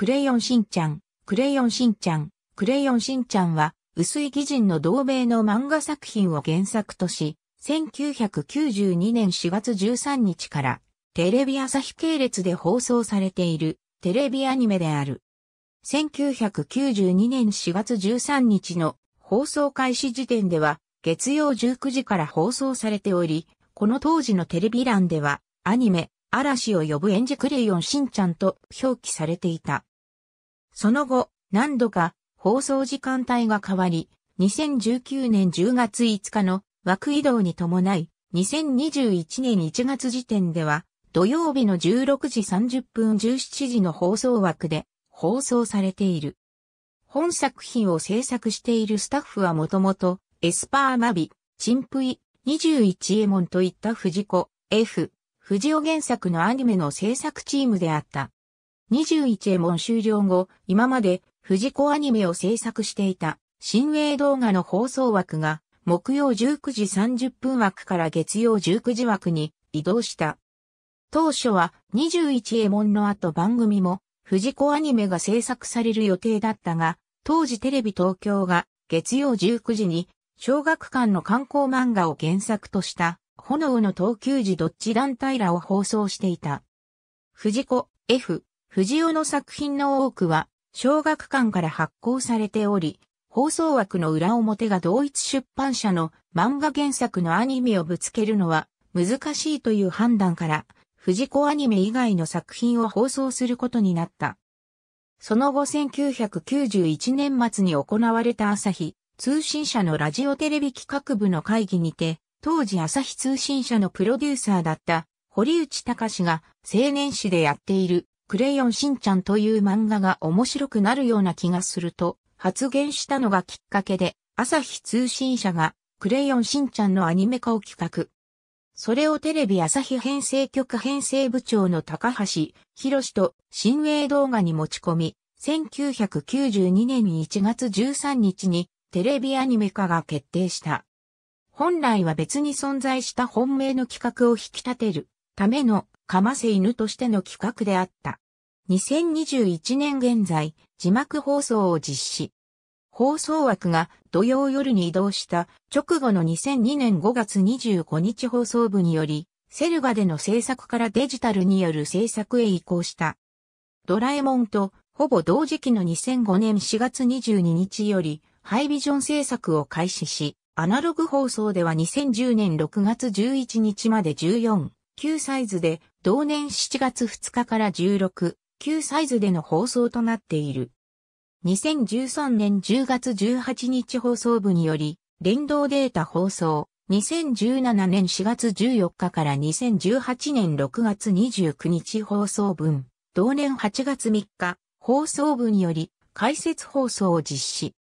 クレヨンしんちゃん、クレヨンしんちゃん、クレヨンしんちゃんは、臼井義人の同名の漫画作品を原作とし、1992年4月13日から、テレビ朝日系列で放送されている、テレビアニメである。1992年4月13日の放送開始時点では、月曜19時から放送されており、この当時のテレビ欄では、アニメ、嵐を呼ぶ園児クレヨンしんちゃんと表記されていた。その後、何度か放送時間帯が変わり、2019年10月5日の枠移動に伴い、2021年1月時点では、土曜日の16時30分17時の放送枠で放送されている。本作品を制作しているスタッフはもともと、エスパーマビ、チンプイ、21エモンといった藤子、F、不二雄原作のアニメの制作チームであった。21エモン終了後、今まで藤子アニメを制作していた新鋭動画の放送枠が木曜19時30分枠から月曜19時枠に移動した。当初は21エモンの後番組も藤子アニメが制作される予定だったが、当時テレビ東京が月曜19時に小学館の観光漫画を原作とした炎の投球児どっち団体らを放送していた。藤子、F、不二雄の作品の多くは、小学館から発行されており、放送枠の裏表が同一出版社の漫画原作のアニメをぶつけるのは難しいという判断から、藤子アニメ以外の作品を放送することになった。その後1991年末に行われた朝日通信社のラジオテレビ企画部の会議にて、当時朝日通信社のプロデューサーだった堀内孝が青年誌でやっているクレヨンしんちゃんという漫画が面白くなるような気がすると発言したのがきっかけで朝日通信社がクレヨンしんちゃんのアニメ化を企画。それをテレビ朝日編成局編成部長の高橋宏と新鋭動画に持ち込み1992年1月13日にテレビアニメ化が決定した。本来は別に存在した本命の企画を引き立てるためのかませ犬としての企画であった。2021年現在、字幕放送を実施。放送枠が土曜夜に移動した直後の2002年5月25日放送部により、セルガでの制作からデジタルによる制作へ移行した。ドラえもんとほぼ同時期の2005年4月22日より、ハイビジョン制作を開始し、アナログ放送では2010年6月11日まで14.9 サイズで、同年7月2日から16.9 サイズでの放送となっている。2013年10月18日放送部により、連動データ放送、2017年4月14日から2018年6月29日放送分、同年8月3日放送部により、解説放送を実施。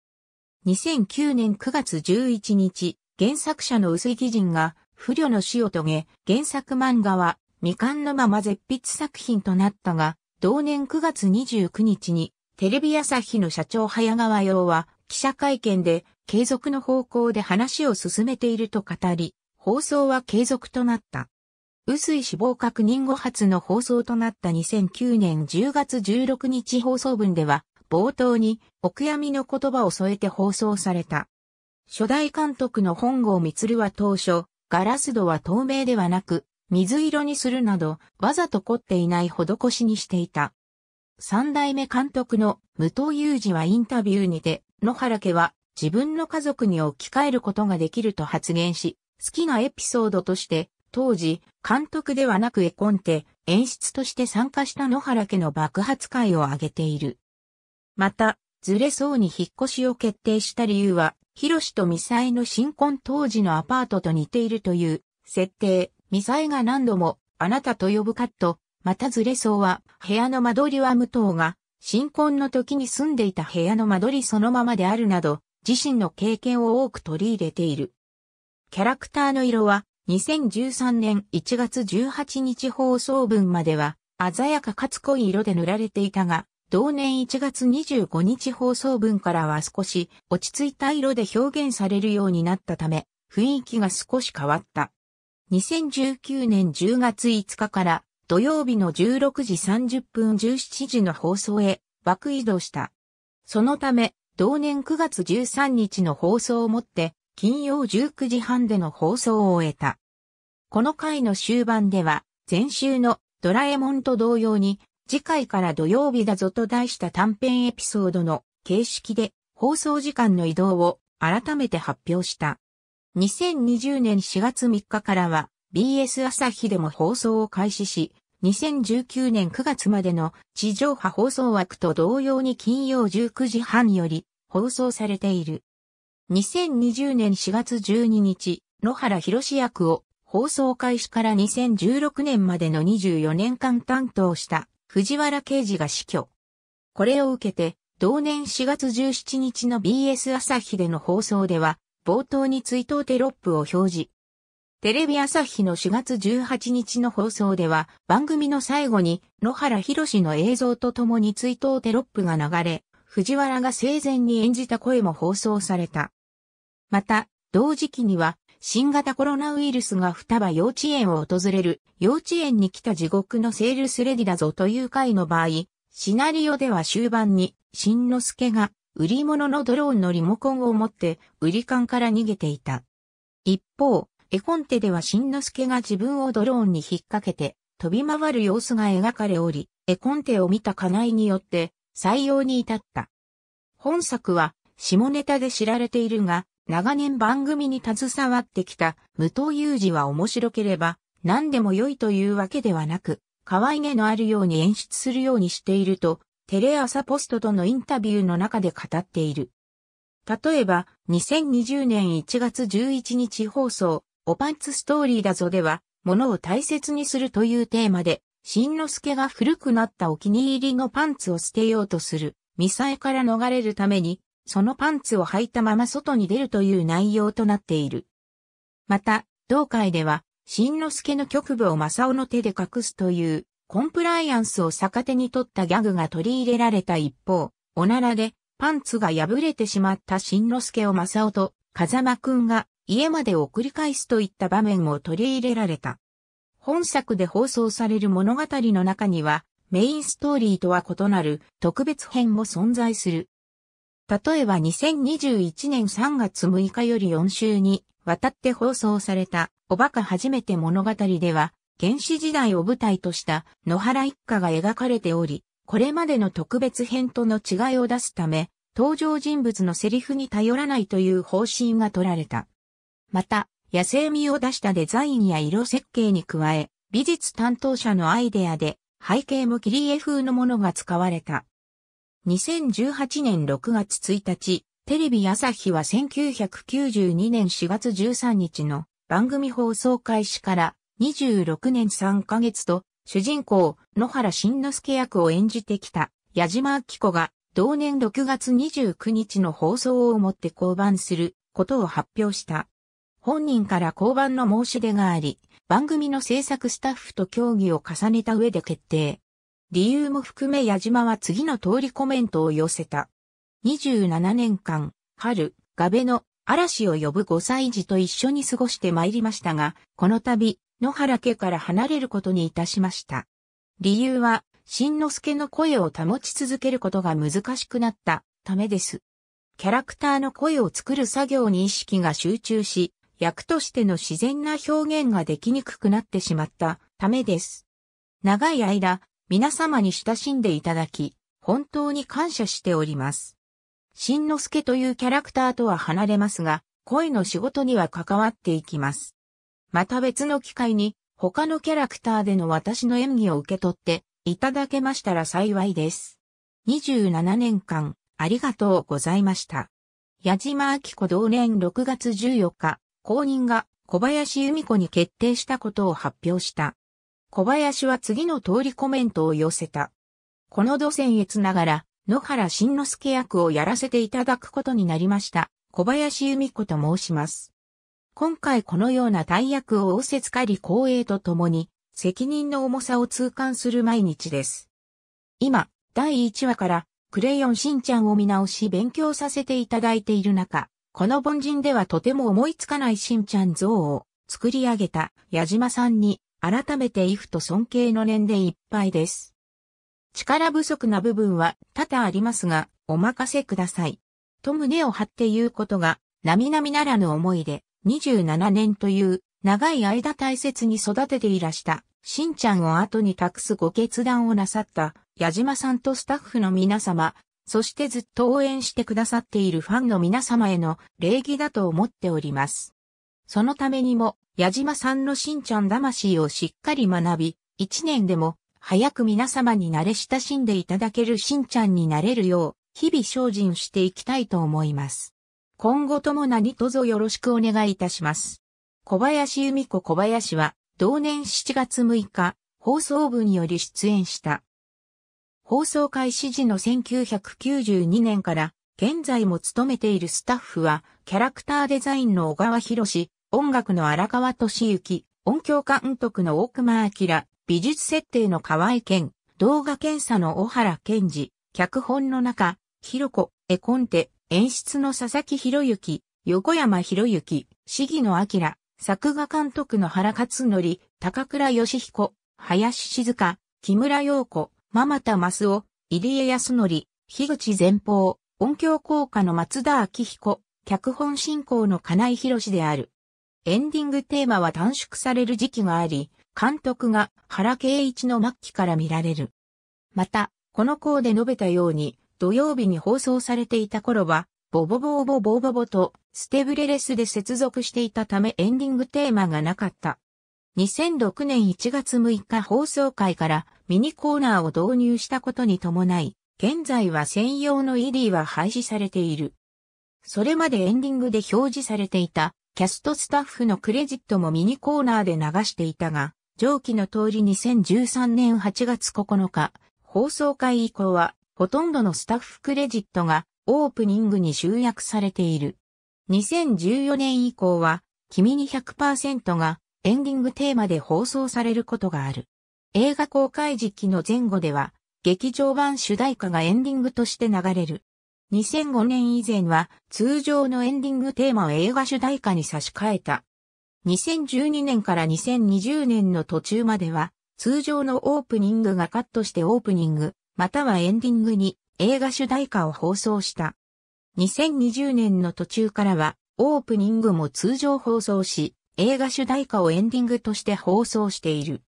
2009年9月11日、原作者の臼井義人が不慮の死を遂げ、原作漫画は未完のまま絶筆作品となったが、同年9月29日にテレビ朝日の社長早川洋は記者会見で継続の方向で話を進めていると語り、放送は継続となった。臼井死亡確認後初の放送となった2009年10月16日放送分では、冒頭にお悔やみの言葉を添えて放送された。初代監督の本郷満は当初、ガラス戸は透明ではなく、水色にするなど、わざと凝っていない施しにしていた。三代目監督の武藤雄二はインタビューにて、野原家は自分の家族に置き換えることができると発言し、好きなエピソードとして、当時、監督ではなく絵コンテ、演出として参加した野原家の爆発回を挙げている。また、ずれそうに引っ越しを決定した理由は、広志とミサイの新婚当時のアパートと似ているという設定。ミサイが何度もあなたと呼ぶカット。またずれそうは、部屋の間取りは武藤が新婚の時に住んでいた部屋の間取りそのままであるなど、自身の経験を多く取り入れている。キャラクターの色は、2013年1月18日放送分までは、鮮やかかつ濃い色で塗られていたが、同年1月25日放送分からは少し落ち着いた色で表現されるようになったため、雰囲気が少し変わった。2019年10月5日から土曜日の16時30分17時の放送へ枠移動した。そのため、同年9月13日の放送をもって、金曜19時半での放送を終えた。この回の終盤では、前週のドラえもんと同様に、次回から土曜日だぞと題した短編エピソードの形式で放送時間の移動を改めて発表した。2020年4月3日からは BS 朝日でも放送を開始し、2019年9月までの地上波放送枠と同様に金曜19時半より放送されている。2020年4月12日、野原ひろし役を放送開始から2016年までの24年間担当した。藤原啓治が死去。これを受けて、同年4月17日の BS 朝日での放送では、冒頭に追悼テロップを表示。テレビ朝日の4月18日の放送では、番組の最後に野原ひろしの映像とともに追悼テロップが流れ、藤原が生前に演じた声も放送された。また、同時期には、新型コロナウイルスが双葉幼稚園を訪れる、幼稚園に来た地獄のセールスレディだぞという回の場合、シナリオでは終盤に、新之助が、売り物のドローンのリモコンを持って、売り缶から逃げていた。一方、絵コンテでは新之助が自分をドローンに引っ掛けて、飛び回る様子が描かれおり、絵コンテを見た金井によって、採用に至った。本作は、下ネタで知られているが、長年番組に携わってきた武藤雄二は面白ければ何でも良いというわけではなく、可愛げのあるように演出するようにしていると、テレ朝ポストとのインタビューの中で語っている。例えば、2020年1月11日放送、おパンツストーリーだぞでは、物を大切にするというテーマで、新之助が古くなったお気に入りのパンツを捨てようとする、ミサエから逃れるために、そのパンツを履いたまま外に出るという内容となっている。また、同回では、新之助の局部を正雄の手で隠すという、コンプライアンスを逆手に取ったギャグが取り入れられた一方、おならで、パンツが破れてしまった新之助を正雄と、風間くんが家まで送り返すといった場面も取り入れられた。本作で放送される物語の中には、メインストーリーとは異なる特別編も存在する。例えば2021年3月6日より4週にわたって放送されたおバカ初めて物語では原始時代を舞台とした野原一家が描かれており、これまでの特別編との違いを出すため登場人物のセリフに頼らないという方針が取られた。また野性味を出したデザインや色設計に加え美術担当者のアイデアで背景も切り絵風のものが使われた。2018年6月1日、テレビ朝日は1992年4月13日の番組放送開始から26年3ヶ月と主人公野原しんのすけ役を演じてきた矢島亜希子が同年6月29日の放送をもって降板することを発表した。本人から降板の申し出があり、番組の制作スタッフと協議を重ねた上で決定。理由も含め矢島は次の通りコメントを寄せた。27年間、春、ガベの嵐を呼ぶ5歳児と一緒に過ごしてまいりましたが、この度、野原家から離れることにいたしました。理由は、新之助の声を保ち続けることが難しくなったためです。キャラクターの声を作る作業に意識が集中し、役としての自然な表現ができにくくなってしまったためです。長い間、皆様に親しんでいただき、本当に感謝しております。新之助というキャラクターとは離れますが、声の仕事には関わっていきます。また別の機会に、他のキャラクターでの私の演技を受け取っていただけましたら幸いです。27年間、ありがとうございました。矢島亜希子同年6月14日、後任が小林由美子に決定したことを発表した。小林は次の通りコメントを寄せた。この度僭越ながら、野原しんのすけ役をやらせていただくことになりました。小林由美子と申します。今回このような大役を仰せつかり光栄とともに、責任の重さを痛感する毎日です。今、第1話から、クレヨンしんちゃんを見直し勉強させていただいている中、この凡人ではとても思いつかないしんちゃん像を作り上げた矢島さんに、改めて畏怖と尊敬の念でいっぱいです。力不足な部分は多々ありますが、お任せください。と胸を張って言うことが、並々ならぬ思いで、27年という、長い間大切に育てていらした、しんちゃんを後に託すご決断をなさった、矢島さんとスタッフの皆様、そしてずっと応援してくださっているファンの皆様への礼儀だと思っております。そのためにも、矢島さんのしんちゃん魂をしっかり学び、1年でも早く皆様に慣れ親しんでいただけるしんちゃんになれるよう、日々精進していきたいと思います。今後とも何卒よろしくお願いいたします。小林由美子小林は、同年7月6日、放送部により出演した。放送開始時の1992年から、現在も務めているスタッフは、キャラクターデザインの小川博、音楽の荒川俊之、音響監督の大熊明、美術設定の河合健、動画検査の小原健二、脚本の中、ひろこ、絵コンテ、演出の佐々木博之、横山博之、鴫野明、作画監督の原克則、高倉義彦、林静香、木村陽子、間田益男、入江康則、樋口前方、音響効果の松田明彦、脚本進行の金井博である。エンディングテーマは短縮される時期があり、監督が原敬一の末期から見られる。また、この項で述べたように、土曜日に放送されていた頃は、ボボボーボボーボボと、ステブレレスで接続していたためエンディングテーマがなかった。2006年1月6日放送回からミニコーナーを導入したことに伴い、現在は専用の ED は廃止されている。それまでエンディングで表示されていた、キャストスタッフのクレジットもミニコーナーで流していたが、上記の通り2013年8月9日、放送回以降は、ほとんどのスタッフクレジットがオープニングに集約されている。2014年以降は、君に 100% がエンディングテーマで放送されることがある。映画公開時期の前後では、劇場版主題歌がエンディングとして流れる。2005年以前は、通常のエンディングテーマを映画主題歌に差し替えた。2012年から2020年の途中までは、通常のオープニングがカットしてオープニング、またはエンディングに映画主題歌を放送した。2020年の途中からはオープニングも通常放送し、映画主題歌をエンディングとして放送している。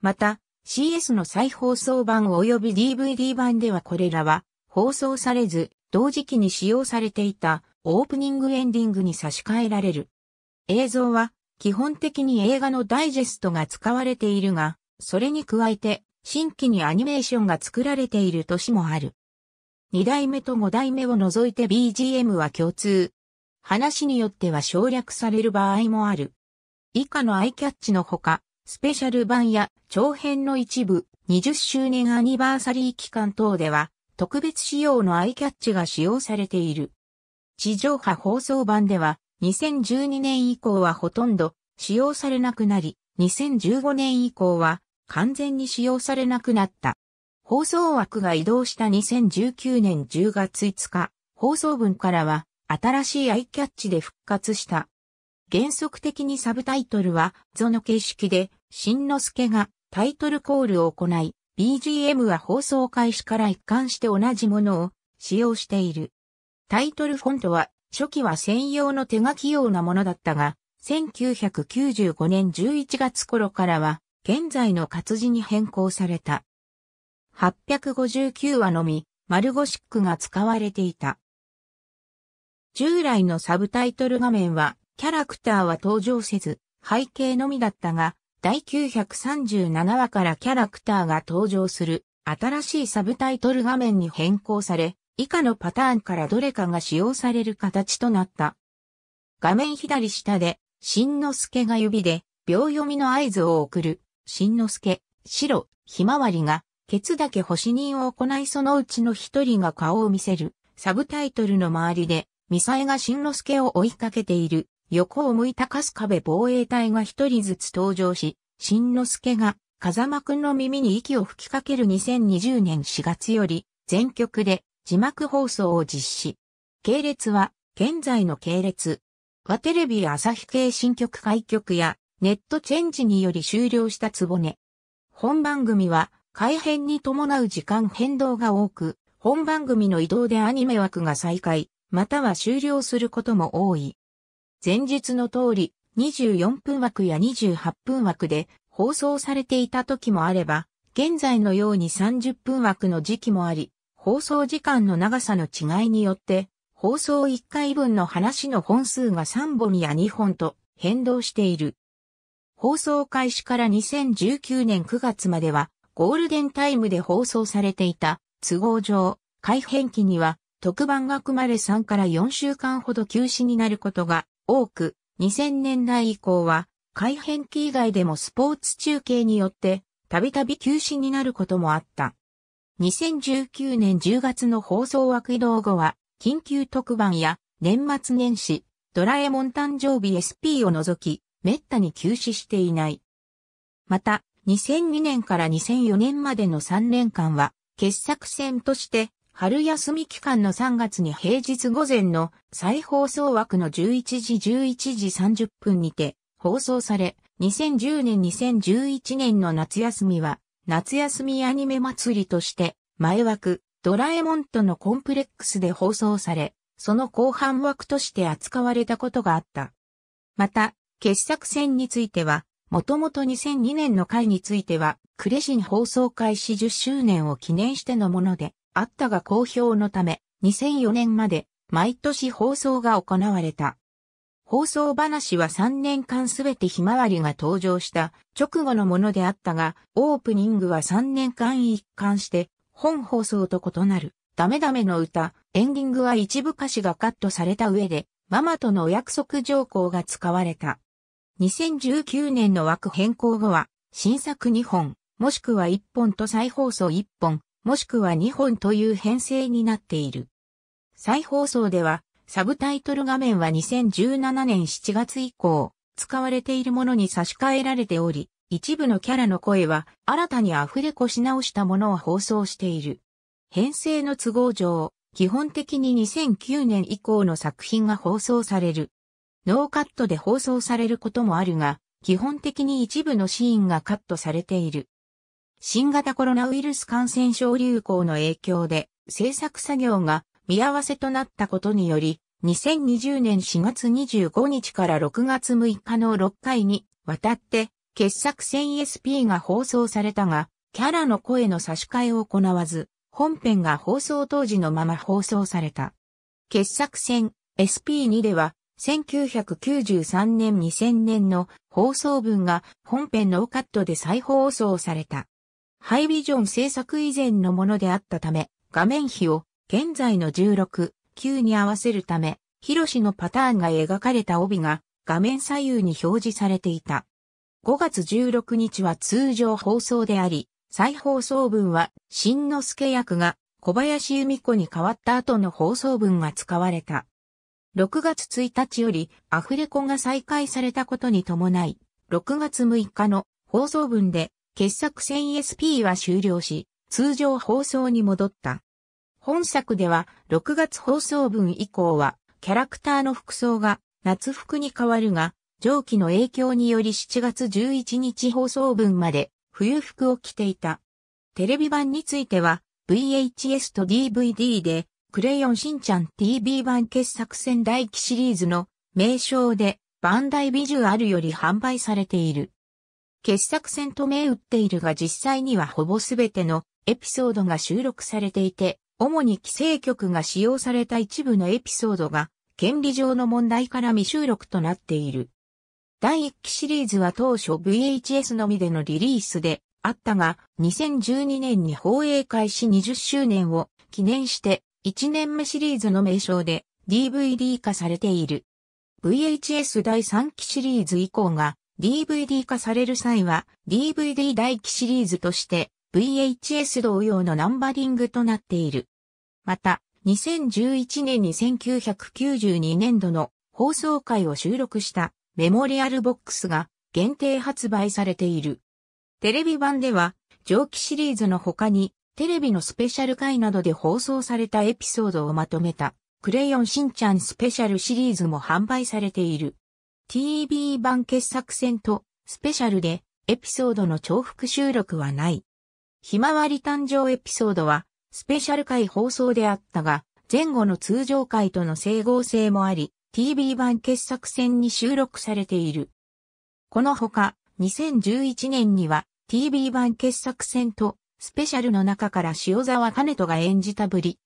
また、CS の再放送版及び DVD 版ではこれらは放送されず、同時期に使用されていたオープニングエンディングに差し替えられる。映像は基本的に映画のダイジェストが使われているが、それに加えて、新規にアニメーションが作られている年もある。2代目と5代目を除いて BGM は共通。話によっては省略される場合もある。以下のアイキャッチのほか、スペシャル版や長編の一部、20周年アニバーサリー期間等では、特別仕様のアイキャッチが使用されている。地上波放送版では、2012年以降はほとんど使用されなくなり、2015年以降は、完全に使用されなくなった。放送枠が移動した2019年10月5日、放送分からは新しいアイキャッチで復活した。原則的にサブタイトルはゾの形式で、しんのすけがタイトルコールを行い、BGM は放送開始から一貫して同じものを使用している。タイトルフォントは初期は専用の手書き用なものだったが、1995年11月頃からは、現在の活字に変更された。859話のみ、丸ゴシックが使われていた。従来のサブタイトル画面は、キャラクターは登場せず、背景のみだったが、第937話からキャラクターが登場する、新しいサブタイトル画面に変更され、以下のパターンからどれかが使用される形となった。画面左下で、しんのすけが指で、秒読みの合図を送る。しんのすけ、白、ひまわりが、ケツだけ保身人を行いそのうちの一人が顔を見せる、サブタイトルの周りで、ミサエがしんのすけを追いかけている、横を向いた春日部防衛隊が一人ずつ登場し、しんのすけが、風間くんの耳に息を吹きかける2020年4月より、全局で字幕放送を実施。系列は、現在の系列。和テレビ朝日系新局開局や、ネットチェンジにより終了したつぼね。本番組は改編に伴う時間変動が多く、本番組の移動でアニメ枠が再開、または終了することも多い。前述の通り、24分枠や28分枠で放送されていた時もあれば、現在のように30分枠の時期もあり、放送時間の長さの違いによって、放送1回分の話の本数が3本や2本と変動している。放送開始から2019年9月までは、ゴールデンタイムで放送されていた、都合上、改編期には、特番が組まれ3から4週間ほど休止になることが多く、2000年代以降は、改編期以外でもスポーツ中継によって、たびたび休止になることもあった。2019年10月の放送枠移動後は、緊急特番や年末年始、ドラえもん誕生日 SP を除き、めったに休止していない。また、2002年から2004年までの3年間は、傑作選として、春休み期間の3月に平日午前の再放送枠の11時30分にて放送され、2010年2011年の夏休みは夏休みアニメ祭りとして前枠ドラえもんとのコンプレックスで放送され、その後半枠として扱われたことがあった。また、傑作選については、もともと2002年の回については、クレシン放送開始10周年を記念してのもので、あったが好評のため、2004年まで毎年放送が行われた。放送話は3年間すべてひまわりが登場した直後のものであったが、オープニングは3年間一貫して本放送と異なるダメダメの歌、エンディングは一部歌詞がカットされた上で、ママとのお約束条項が使われた。2019年の枠変更後は、新作2本、もしくは1本と再放送1本、もしくは2本という編成になっている。再放送では、サブタイトル画面は2017年7月以降、使われているものに差し替えられており、一部のキャラの声は新たにアフレコし直したものを放送している。編成の都合上、基本的に2009年以降の作品が放送される。ノーカットで放送されることもあるが、基本的に一部のシーンがカットされている。新型コロナウイルス感染症流行の影響で制作作業が見合わせとなったことにより、2020年4月25日から6月6日の6回にわたって傑作選 SP が放送されたが、キャラの声の差し替えを行わず、本編が放送当時のまま放送された。傑作選 SP2 では、1993年2000年の放送分が本編ノーカットで再放送された。ハイビジョン制作以前のものであったため、画面比を現在の16:9に合わせるため、ヒロシのパターンが描かれた帯が画面左右に表示されていた。5月16日は通常放送であり、再放送分は新之助役が小林由美子に変わった後の放送分が使われた。6月1日よりアフレコが再開されたことに伴い、6月6日の放送分で、傑作選 SP は終了し、通常放送に戻った。本作では、6月放送分以降は、キャラクターの服装が夏服に変わるが、上記の影響により7月11日放送分まで、冬服を着ていた。テレビ版については、VHS と DVD で、クレヨンしんちゃん TV 版傑作選第1シリーズの名称で、バンダイビジュアルより販売されている。傑作選と銘打っているが実際にはほぼすべてのエピソードが収録されていて、主に規制局が使用された一部のエピソードが、権利上の問題から未収録となっている。第1期シリーズは当初 VHS のみでのリリースであったが、2012年に放映開始20周年を記念して、1年目シリーズの名称で DVD 化されている。VHS 第3期シリーズ以降が、DVD 化される際は DVD 第1期シリーズとして VHS 同様のナンバリングとなっている。また、2011年に1992年度の放送回を収録したメモリアルボックスが限定発売されている。テレビ版では上記シリーズの他にテレビのスペシャル回などで放送されたエピソードをまとめたクレヨンしんちゃんスペシャルシリーズも販売されている。TV 版傑作選とスペシャルでエピソードの重複収録はない。ひまわり誕生エピソードはスペシャル回放送であったが、前後の通常回との整合性もあり、TV 版傑作選に収録されている。このほか、2011年には TV 版傑作選とスペシャルの中から塩沢兼人が演じたブリ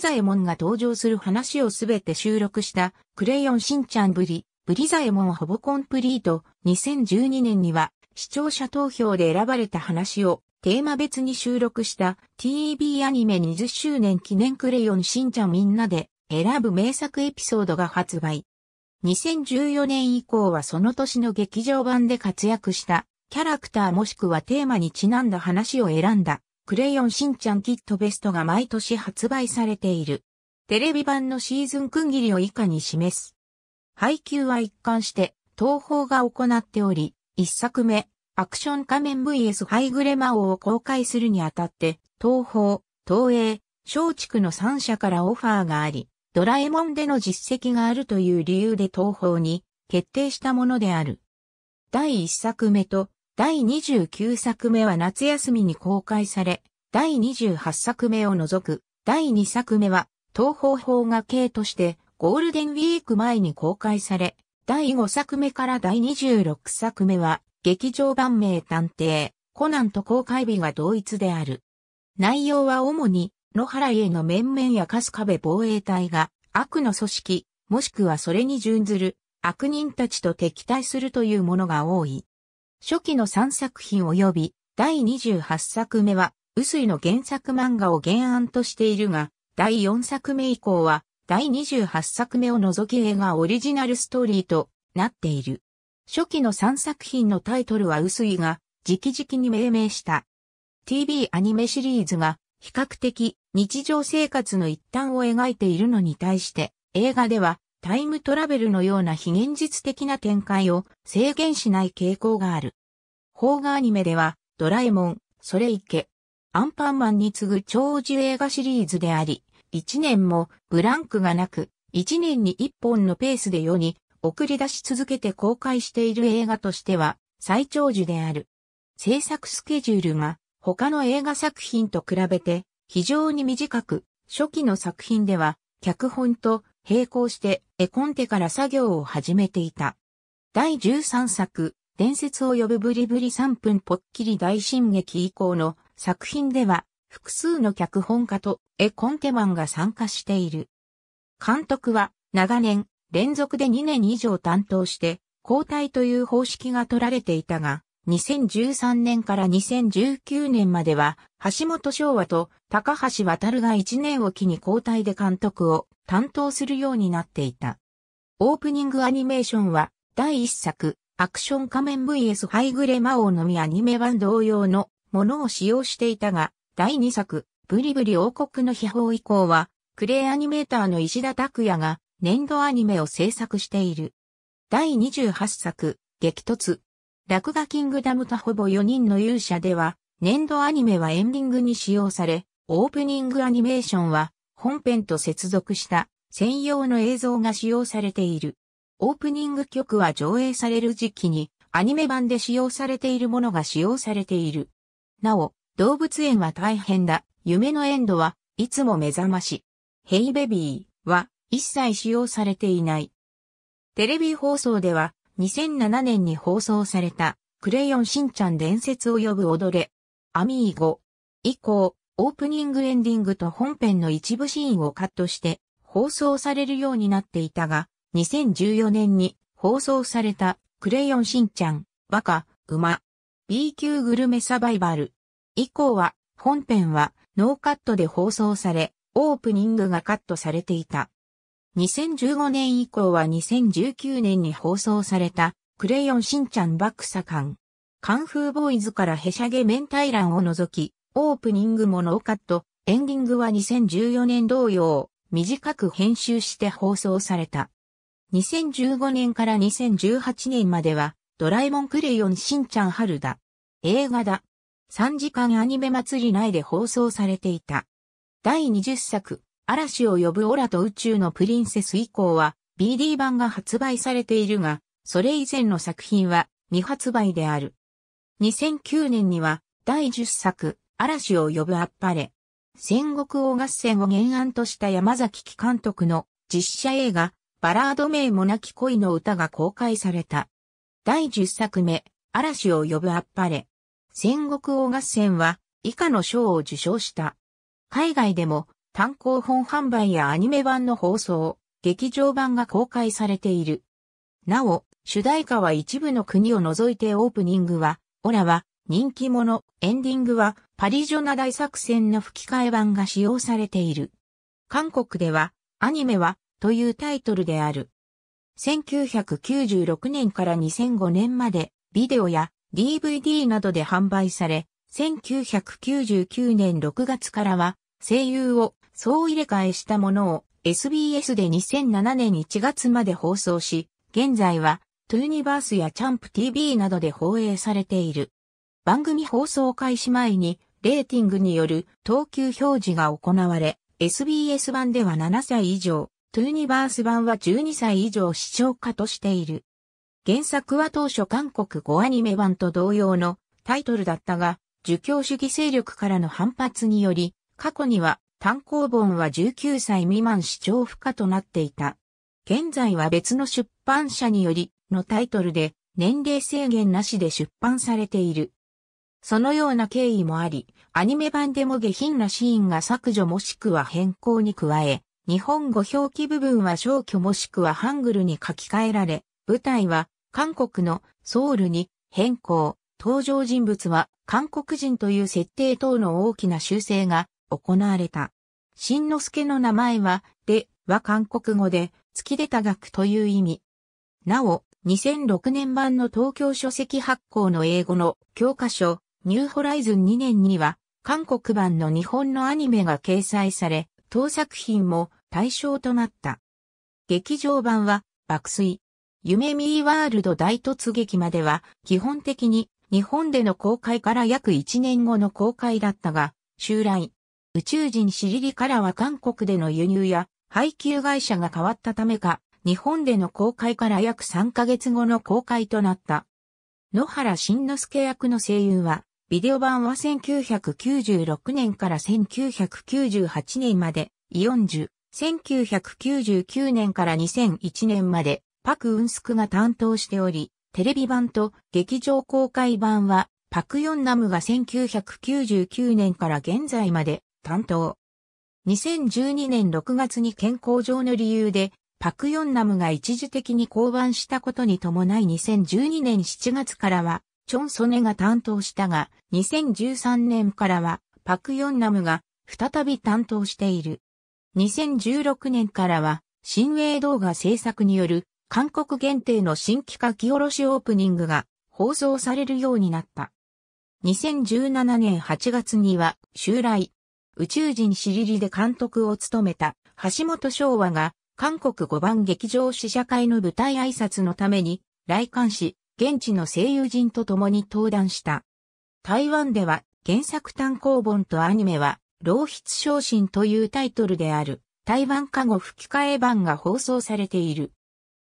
ザエモンが登場する話をすべて収録したクレヨンしんちゃんブリザエモンほぼコンプリート。2012年には視聴者投票で選ばれた話をテーマ別に収録した TV アニメ20周年記念クレヨンしんちゃんみんなで選ぶ名作エピソードが発売。2014年以降はその年の劇場版で活躍したキャラクターもしくはテーマにちなんだ話を選んだクレヨンしんちゃんキットベストが毎年発売されている。テレビ版のシーズン区切りを以下に示す。配給は一貫して東宝が行っており、一作目アクション仮面 vs ハイグレ魔王を公開するにあたって、東宝、東映、松竹の3社からオファーがあり、ドラえもんでの実績があるという理由で東宝に決定したものである。第1作目と第29作目は夏休みに公開され、第28作目を除く、第2作目は東宝邦画系としてゴールデンウィーク前に公開され、第5作目から第26作目は、劇場版名探偵、コナンと公開日が同一である。内容は主に、野原家の面々や春日部防衛隊が、悪の組織、もしくはそれに準ずる、悪人たちと敵対するというものが多い。初期の3作品及び、第28作目は、臼井の原作漫画を原案としているが、第4作目以降は、第28作目を除き映画オリジナルストーリーとなっている。初期の3作品のタイトルは臼井が直々に命名した。TV アニメシリーズが比較的日常生活の一端を描いているのに対して映画ではタイムトラベルのような非現実的な展開を制限しない傾向がある。邦画アニメではドラえもん、それいけ、アンパンマンに次ぐ長寿映画シリーズであり、1年もブランクがなく1年に1本のペースで世に送り出し続けて公開している映画としては最長寿である。制作スケジュールが他の映画作品と比べて非常に短く、初期の作品では脚本と並行して絵コンテから作業を始めていた。第13作、伝説を呼ぶブリブリ3分ポッキリ大進撃以降の作品では複数の脚本家と絵コンテマンが参加している。監督は長年、連続で2年以上担当して交代という方式が取られていたが、2013年から2019年までは橋本翔和と高橋渉が1年おきに交代で監督を担当するようになっていた。オープニングアニメーションは第1作アクション仮面 vs ハイグレ魔王のみアニメ版同様のものを使用していたが、第2作ブリブリ王国の秘宝以降はクレイアニメーターの石田拓也が年度アニメを制作している。第28作、激突。落書キングダムとほぼ4人の勇者では、年度アニメはエンディングに使用され、オープニングアニメーションは、本編と接続した専用の映像が使用されている。オープニング曲は上映される時期に、アニメ版で使用されているものが使用されている。なお、動物園は大変だ。夢のエンドはいつも目覚まし。ヘイベビーは、一切使用されていない。テレビ放送では2007年に放送されたクレヨンしんちゃん伝説を呼ぶ踊れ、アミーゴ以降オープニングエンディングと本編の一部シーンをカットして放送されるようになっていたが、2014年に放送されたクレヨンしんちゃん、バカ、馬、B 級グルメサバイバル以降は本編はノーカットで放送され、オープニングがカットされていた。2015年以降は2019年に放送されたクレヨンしんちゃん爆破館。カンフーボーイズからへしゃげ明太卵を除き、オープニングもノーカット、エンディングは2014年同様、短く編集して放送された。2015年から2018年までは、ドラえもんクレヨンしんちゃん春だ。映画だ。3時間アニメ祭り内で放送されていた。第20作。嵐を呼ぶオラと宇宙のプリンセス以降は BD 版が発売されているが、それ以前の作品は未発売である。2009年には第10作嵐を呼ぶあっぱれ。戦国王合戦を原案とした山崎貴監督の実写映画、バラード名もなき恋の歌が公開された。第10作目、嵐を呼ぶあっぱれ。戦国王合戦は以下の賞を受賞した。海外でも単行本販売やアニメ版の放送、劇場版が公開されている。なお、主題歌は一部の国を除いてオープニングは、オラは人気者、エンディングはパリジョナ大作戦の吹き替え版が使用されている。韓国では、アニメはというタイトルである。1996年から2005年までビデオや DVD などで販売され、1999年6月からは声優を総入れ替えしたものを SBS で2007年1月まで放送し、現在はトゥーニバースやチャンプ TV などで放映されている。番組放送開始前にレーティングによる等級表示が行われ、SBS 版では7歳以上、トゥーニバース版は12歳以上視聴可としている。原作は当初韓国語アニメ版と同様のタイトルだったが、儒教主義勢力からの反発により、過去には単行本は19歳未満視聴不可となっていた。現在は別の出版社によりのタイトルで年齢制限なしで出版されている。そのような経緯もあり、アニメ版でも下品なシーンが削除もしくは変更に加え、日本語表記部分は消去もしくはハングルに書き換えられ、舞台は韓国のソウルに変更、登場人物は韓国人という設定等の大きな修正が行われた。新之助の名前は、では韓国語で、月出た額という意味。なお、2006年版の東京書籍発行の英語の教科書、ニューホライズン2年には、韓国版の日本のアニメが掲載され、当作品も対象となった。劇場版は、爆睡。夢見ワールド大突撃までは、基本的に日本での公開から約1年後の公開だったが、襲来。宇宙人シリリからは韓国での輸入や、配給会社が変わったためか、日本での公開から約3ヶ月後の公開となった。野原しんのすけ役の声優は、ビデオ版は1996年から1998年まで、イ・ヨンジュ、1999年から2001年まで、パク・ウンスクが担当しており、テレビ版と劇場公開版は、パク・ヨンナムが1999年から現在まで担当。2012年6月に健康上の理由で、パクヨンナムが一時的に降板したことに伴い2012年7月からは、チョンソネが担当したが、2013年からは、パクヨンナムが再び担当している。2016年からは、新影動画制作による、韓国限定の新規書き下ろしオープニングが放送されるようになった。2017年8月には、襲来。宇宙人シリリで監督を務めた橋本翔和が韓国語版劇場試写会の舞台挨拶のために来館し、現地の声優陣と共に登壇した。台湾では原作単行本とアニメは浪筆昇進というタイトルである台湾華語吹き替え版が放送されている。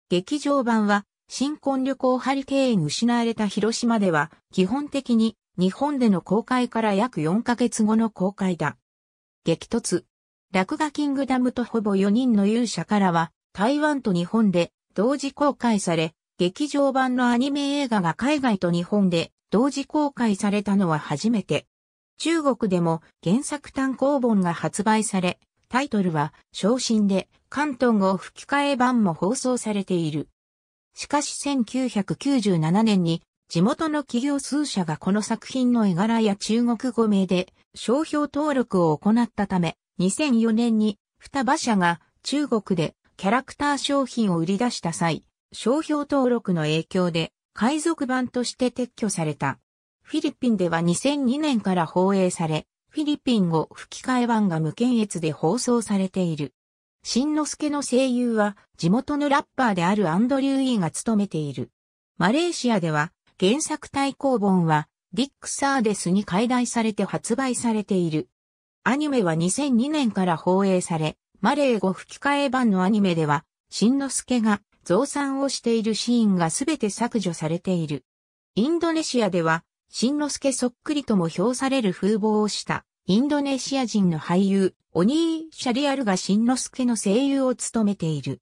劇場版は新婚旅行ハリケーン失われた広島では基本的に日本での公開から約4ヶ月後の公開だ。激突。落書キングダムとほぼ4人の勇者からは、台湾と日本で同時公開され、劇場版のアニメ映画が海外と日本で同時公開されたのは初めて。中国でも原作単行本が発売され、タイトルは昇進で広東語吹き替え版も放送されている。しかし1997年に地元の企業数社がこの作品の絵柄や中国語名で商標登録を行ったため、2004年に双葉社が中国でキャラクター商品を売り出した際、商標登録の影響で海賊版として撤去された。フィリピンでは2002年から放映され、フィリピン語吹き替え版が無検閲で放送されている。しんのすけの声優は地元のラッパーであるアンドリュー・イーが務めている。マレーシアでは、原作単行本はディック・サーデスに改題されて発売されている。アニメは2002年から放映され、マレー語吹き替え版のアニメでは、しんのすけが増産をしているシーンがすべて削除されている。インドネシアでは、新之助そっくりとも評される風貌をしたインドネシア人の俳優、オニー・シャリアルが新之助の声優を務めている。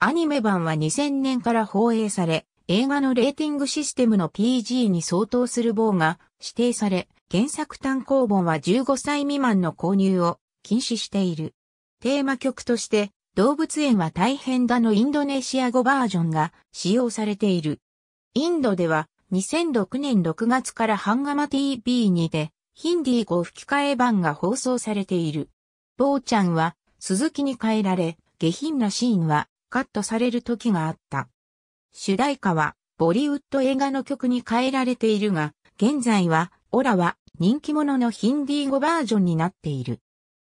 アニメ版は2000年から放映され、映画のレーティングシステムの PG に相当する棒が指定され、原作単行本は15歳未満の購入を禁止している。テーマ曲として、動物園は大変だのインドネシア語バージョンが使用されている。インドでは2006年6月からハンガマ TV にてヒンディー語吹き替え版が放送されている。ボーちゃんは鈴木に変えられ、下品なシーンはカットされる時があった。主題歌はボリウッド映画の曲に変えられているが、現在はオラは人気者のヒンディー語バージョンになっている。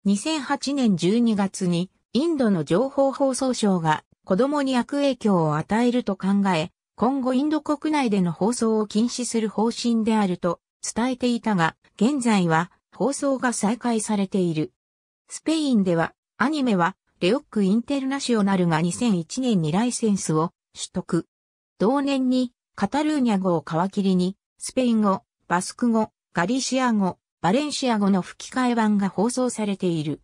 2008年12月にインドの情報放送省が子供に悪影響を与えると考え、今後インド国内での放送を禁止する方針であると伝えていたが、現在は放送が再開されている。スペインではアニメはレオックインテルナショナルが2001年にライセンスを取得。同年にカタルーニャ語を皮切りにスペイン語、バスク語、ガリシア語、バレンシア語の吹き替え版が放送されている。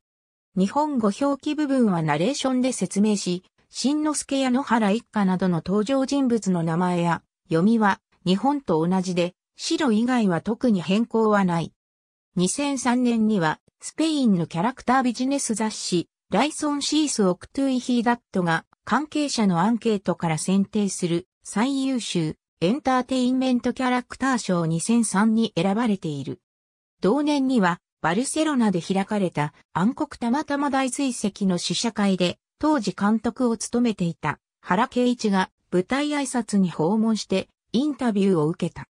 日本語表記部分はナレーションで説明し、新之助や野原一家などの登場人物の名前や読みは日本と同じで、白以外は特に変更はない。2003年にはスペインのキャラクタービジネス雑誌ライソンシースオクトゥイヒーダットが関係者のアンケートから選定する最優秀エンターテインメントキャラクター賞2003に選ばれている。同年にはバルセロナで開かれた暗黒たまたま大追跡の試写会で当時監督を務めていた原敬一が舞台挨拶に訪問してインタビューを受けた。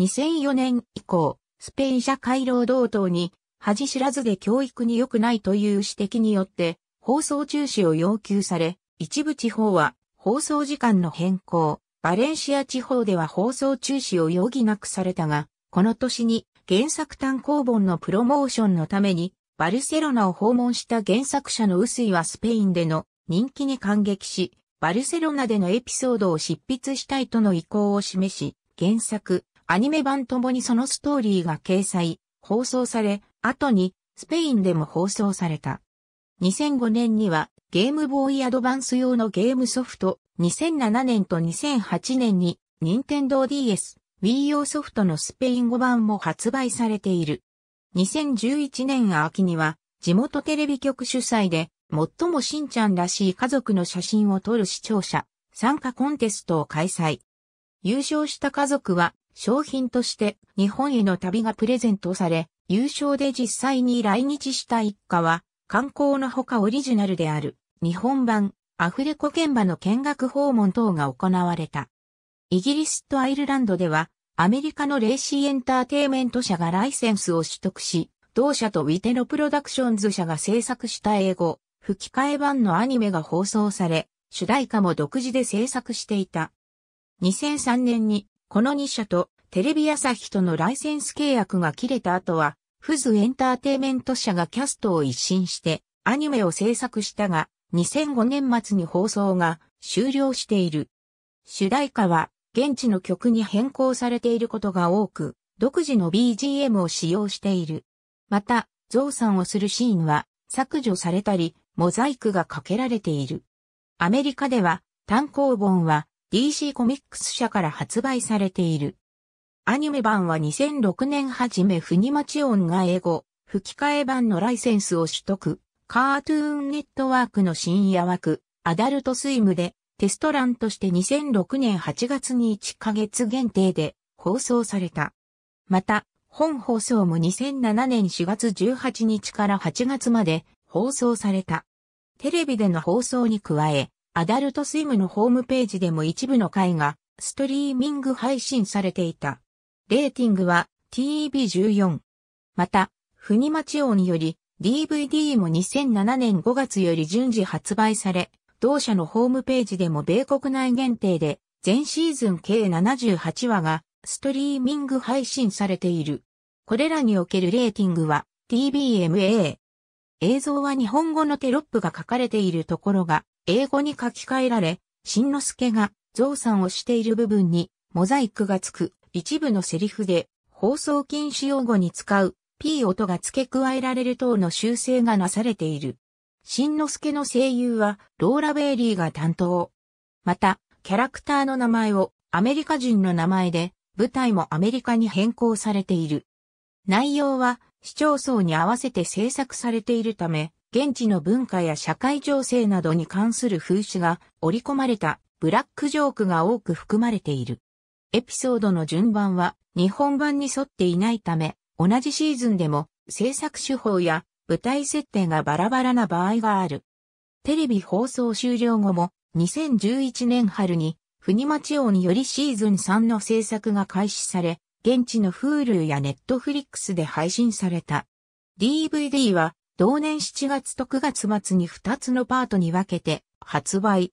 2004年以降、スペイン社会労働党に恥知らずで教育に良くないという指摘によって放送中止を要求され、一部地方は放送時間の変更、バレンシア地方では放送中止を余儀なくされたが、この年に原作単行本のプロモーションのために、バルセロナを訪問した原作者の臼井はスペインでの人気に感激し、バルセロナでのエピソードを執筆したいとの意向を示し、原作、アニメ版ともにそのストーリーが掲載、放送され、後にスペインでも放送された。2005年にはゲームボーイアドバンス用のゲームソフト、2007年と2008年に任天堂 DS。Wii 用ソフトのスペイン語版も発売されている。2011年秋には地元テレビ局主催で最もしんちゃんらしい家族の写真を撮る視聴者参加コンテストを開催。優勝した家族は賞品として日本への旅がプレゼントされ、優勝で実際に来日した一家は観光のほかオリジナルである日本版アフレコ現場の見学訪問等が行われた。イギリスとアイルランドではアメリカのレーシーエンターテイメント社がライセンスを取得し、同社とウィテロプロダクションズ社が制作した英語、吹き替え版のアニメが放送され、主題歌も独自で制作していた。2003年にこの2社とテレビ朝日とのライセンス契約が切れた後は、フズエンターテイメント社がキャストを一新してアニメを制作したが、2005年末に放送が終了している。主題歌は、現地の曲に変更されていることが多く、独自の BGM を使用している。また、ゾウさんをするシーンは削除されたり、モザイクがかけられている。アメリカでは、単行本は DC コミックス社から発売されている。アニメ版は2006年初め国町音が英語、吹き替え版のライセンスを取得、カートゥーンネットワークの深夜枠、アダルトスイムで、テスト欄として2006年8月に1ヶ月限定で放送された。また、本放送も2007年4月18日から8月まで放送された。テレビでの放送に加え、アダルトスイムのホームページでも一部の回がストリーミング配信されていた。レーティングは TV14。また、国町音より DVD も2007年5月より順次発売され、同社のホームページでも米国内限定で全シーズン計78話がストリーミング配信されている。これらにおけるレーティングは TBMA。映像は日本語のテロップが書かれているところが英語に書き換えられ、新之助がゾウさんをしている部分にモザイクがつく一部のセリフで放送禁止用語に使う P 音が付け加えられる等の修正がなされている。しんのすけの声優はローラ・ベイリーが担当。また、キャラクターの名前をアメリカ人の名前で、舞台もアメリカに変更されている。内容は市町村に合わせて制作されているため、現地の文化や社会情勢などに関する風刺が織り込まれたブラックジョークが多く含まれている。エピソードの順番は日本版に沿っていないため、同じシーズンでも制作手法や舞台設定がバラバラな場合がある。テレビ放送終了後も2011年春に国町王によりシーズン3の制作が開始され、現地の Hulu や Netflix で配信された。DVD は同年7月と9月末に2つのパートに分けて発売。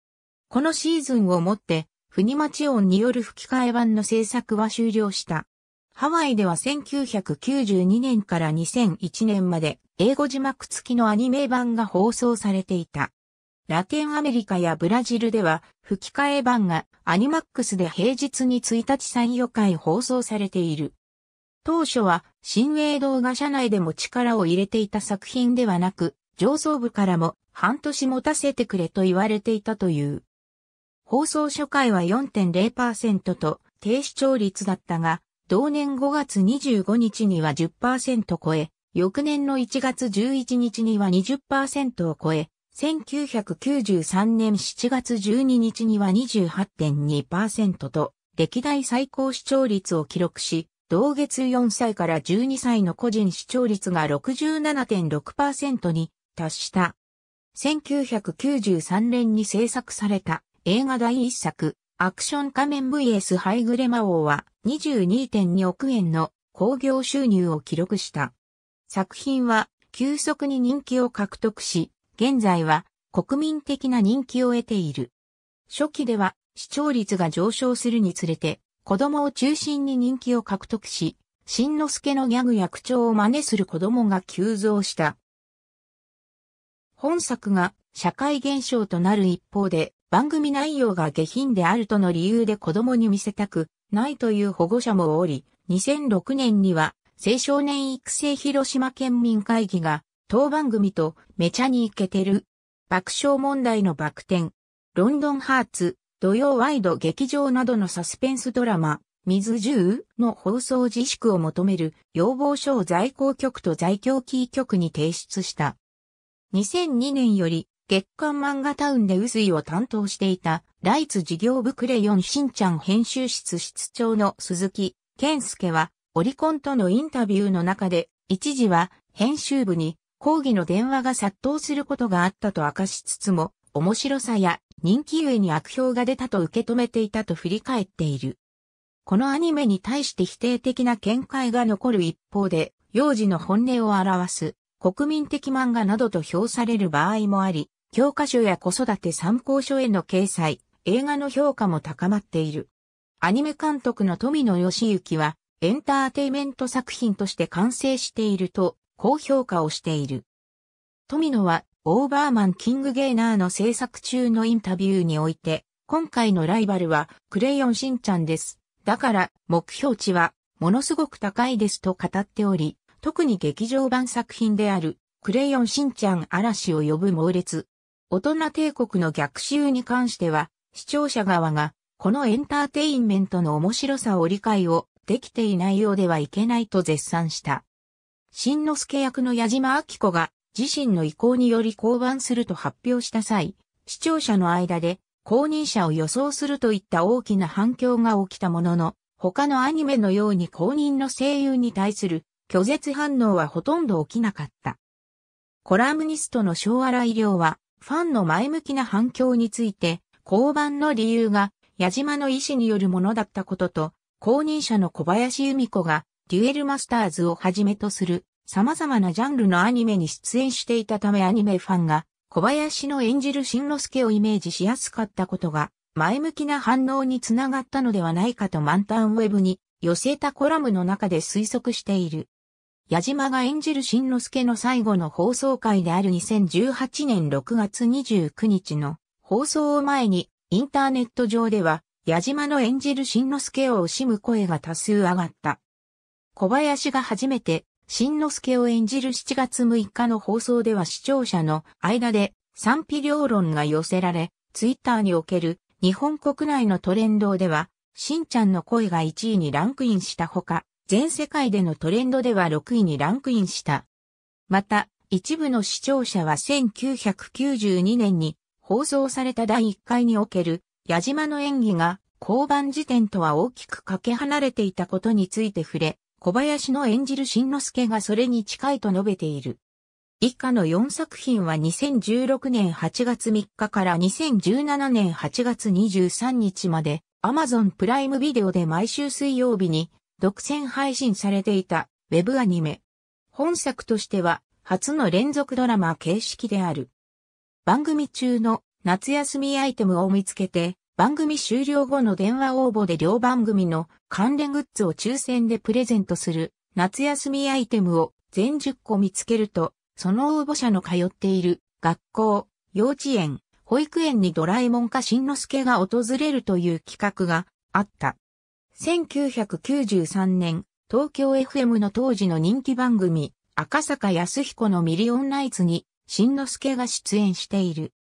このシーズンをもって、国町音による吹き替え版の制作は終了した。ハワイでは1992年から2001年まで英語字幕付きのアニメ版が放送されていた。ラテンアメリカやブラジルでは吹き替え版がアニマックスで平日に1日3、4回放送されている。当初は、新映動画社内でも力を入れていた作品ではなく、上層部からも半年持たせてくれと言われていたという。放送初回は 4.0% と低視聴率だったが、同年5月25日には 10% 超え、翌年の1月11日には 20% を超え、1993年7月12日には 28.2% と、歴代最高視聴率を記録し、同月4歳から12歳の個人視聴率が 67.6% に達した。1993年に制作された映画第1作、アクション仮面 VS ハイグレ魔王は 22.2 億円の興行収入を記録した。作品は急速に人気を獲得し、現在は国民的な人気を得ている。初期では視聴率が上昇するにつれて、子供を中心に人気を獲得し、しんのすけのギャグや口調を真似する子供が急増した。本作が社会現象となる一方で、番組内容が下品であるとの理由で子供に見せたくないという保護者もおり、2006年には青少年育成広島県民会議が当番組とめちゃにイケてる、爆笑問題のバク転、ロンドンハーツ、土曜ワイド劇場などのサスペンスドラマ、水10の放送自粛を求める要望書を在校局と在京キー局に提出した。2002年より月刊漫画タウンで臼井を担当していたライツ事業部クレヨンしんちゃん編集室室長の鈴木健介はオリコンとのインタビューの中で一時は編集部に抗議の電話が殺到することがあったと明かしつつも面白さや人気故に悪評が出たと受け止めていたと振り返っている。このアニメに対して否定的な見解が残る一方で、幼児の本音を表す国民的漫画などと評される場合もあり、教科書や子育て参考書への掲載、映画の評価も高まっている。アニメ監督の富野義行は、エンターテイメント作品として完成していると、高評価をしている。富野は、オーバーマン・キング・ゲーナーの制作中のインタビューにおいて、今回のライバルはクレヨンしんちゃんです。だから目標値はものすごく高いですと語っており、特に劇場版作品であるクレヨンしんちゃん嵐を呼ぶ猛烈。大人帝国の逆襲に関しては、視聴者側がこのエンターテインメントの面白さを理解をできていないようではいけないと絶賛した。しんのすけ役の矢島亜希子が、自身の意向により降板すると発表した際、視聴者の間で後任者を予想するといった大きな反響が起きたものの、他のアニメのように後任の声優に対する拒絶反応はほとんど起きなかった。コラムニストの小荒井良は、ファンの前向きな反響について、降板の理由が矢島の意思によるものだったことと、後任者の小林由美子がデュエルマスターズをはじめとする、様々なジャンルのアニメに出演していたためアニメファンが小林の演じるしんのすけをイメージしやすかったことが前向きな反応につながったのではないかと満タンウェブに寄せたコラムの中で推測している。矢島が演じるしんのすけの最後の放送回である2018年6月29日の放送を前にインターネット上では矢島の演じる新之助を惜しむ声が多数上がった。小林が初めて新之助を演じる7月6日の放送では視聴者の間で賛否両論が寄せられ、ツイッターにおける日本国内のトレンドでは、しんちゃんの声が1位にランクインしたほか、全世界でのトレンドでは6位にランクインした。また、一部の視聴者は1992年に放送された第1回における矢島の演技が降板時点とは大きくかけ離れていたことについて触れ、小林の演じる新之助がそれに近いと述べている。以下の4作品は2016年8月3日から2017年8月23日まで Amazon プライムビデオで毎週水曜日に独占配信されていたウェブアニメ。本作としては初の連続ドラマ形式である。番組中の夏休みアイテムを見つけて、番組終了後の電話応募で両番組の関連グッズを抽選でプレゼントする夏休みアイテムを全10個見つけると、その応募者の通っている学校、幼稚園、保育園にドラえもんか新之助が訪れるという企画があった。1993年、東京 FM の当時の人気番組、赤坂安彦のミリオンナイツに新之助が出演している。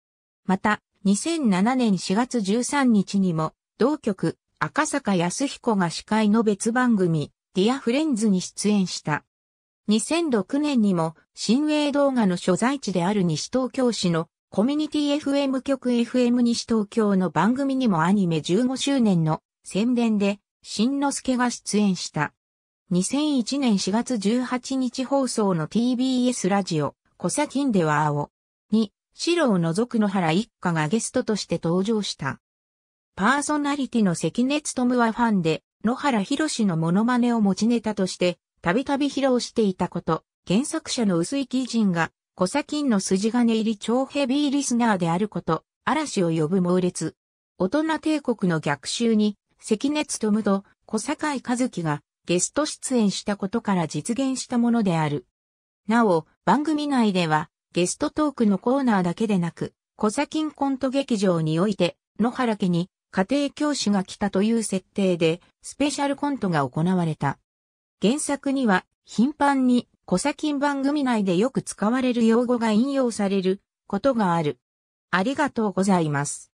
また、2007年4月13日にも、同局、赤坂安彦が司会の別番組、ディアフレンズに出演した。2006年にも、新映動画の所在地である西東京市のコミュニティ FM 局 FM 西東京の番組にもアニメ15周年の宣伝で、新之助が出演した。2001年4月18日放送の TBS ラジオ、コサキンでは青に、白を除く野原一家がゲストとして登場した。パーソナリティの関根勤はファンで、野原ひろしのモノマネを持ちネタとして、たびたび披露していたこと、原作者の臼井貴人が、コサキンの筋金入り超ヘビーリスナーであること、嵐を呼ぶ猛烈。大人帝国の逆襲に、関根勤と小坂井一機がゲスト出演したことから実現したものである。なお、番組内では、ゲストトークのコーナーだけでなく、コサキンコント劇場において、野原家に家庭教師が来たという設定で、スペシャルコントが行われた。原作には、頻繁にコサキン番組内でよく使われる用語が引用されることがある。ありがとうございます。